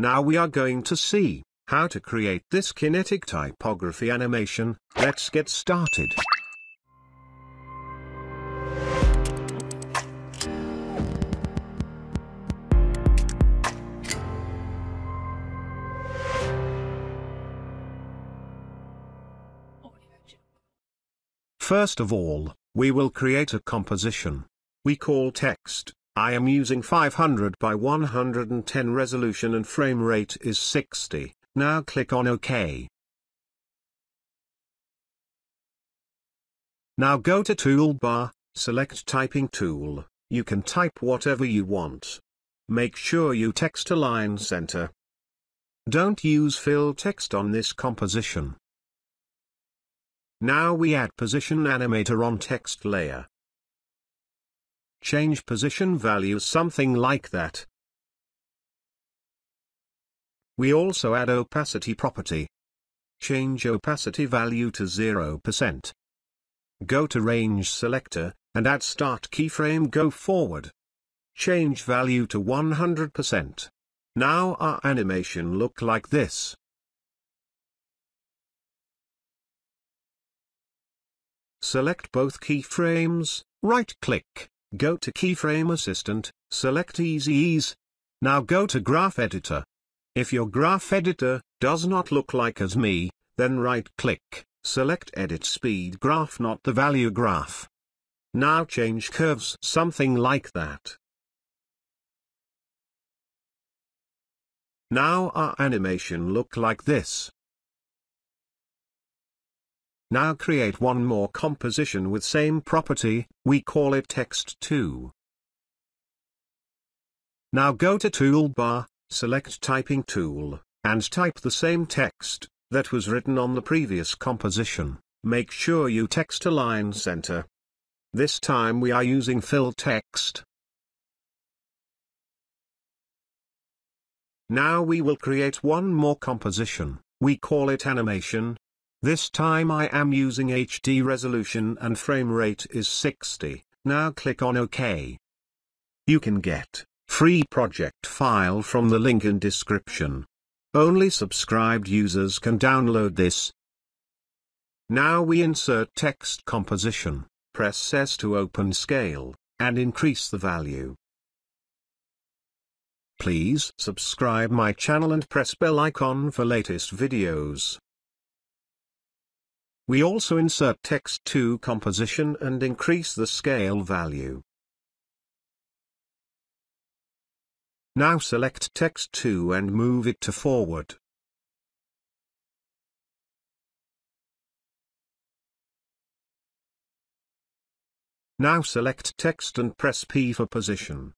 Now we are going to see how to create this kinetic typography animation. Let's get started. First of all, we will create a composition. We call text. I am using 500 by 110 resolution and frame rate is 60. Now click on OK. Now go to toolbar, select typing tool. You can type whatever you want. Make sure you text align center. Don't use fill text on this composition. Now we add position animator on text layer. Change position value something like that. We also add opacity property. Change opacity value to 0%. Go to range selector, and add start keyframe go forward. Change value to 100%. Now our animation looks like this. Select both keyframes, right-click, go to Keyframe Assistant, select Easy Ease. Now go to Graph Editor. If your Graph Editor does not look like as me, then right-click, select Edit Speed Graph not the Value Graph. Now change curves something like that. Now our animation looks like this. Now create one more composition with same property, we call it text 2. Now go to toolbar, select typing tool, and type the same text that was written on the previous composition. Make sure you text align center. This time we are using fill text. Now we will create one more composition, we call it animation. This time I am using HD resolution and frame rate is 60, now click on OK. You can get free project file from the link in description. Only subscribed users can download this. Now we insert text composition, press S to open scale, and increase the value. Please subscribe my channel and press bell icon for latest videos. We also insert text to composition and increase the scale value. Now select text 2 and move it to forward. Now select text and press P for position.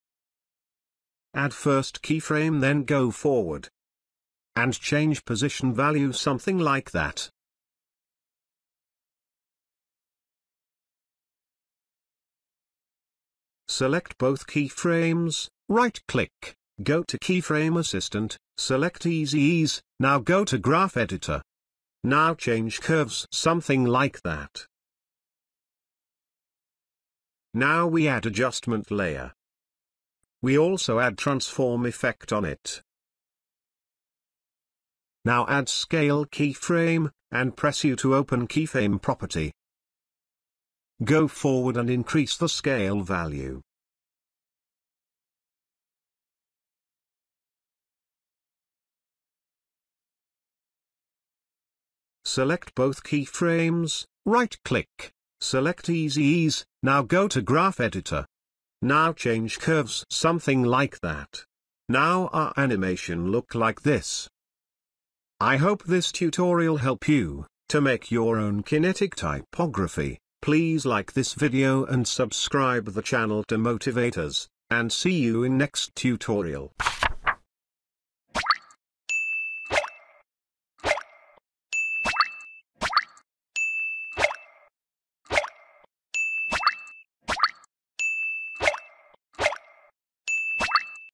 Add first keyframe then go forward. And change position value something like that. Select both keyframes, right-click, go to Keyframe Assistant, select Easy Ease, now go to Graph Editor. Now change curves something like that. Now we add adjustment layer. We also add transform effect on it. Now add scale keyframe, and press U to open keyframe property. Go forward and increase the scale value. Select both keyframes, right-click, select Easy Ease, now go to Graph Editor. Now change curves something like that. Now our animation looks like this. I hope this tutorial helped you to make your own kinetic typography. Please like this video and subscribe the channel to motivate us, and see you in next tutorial.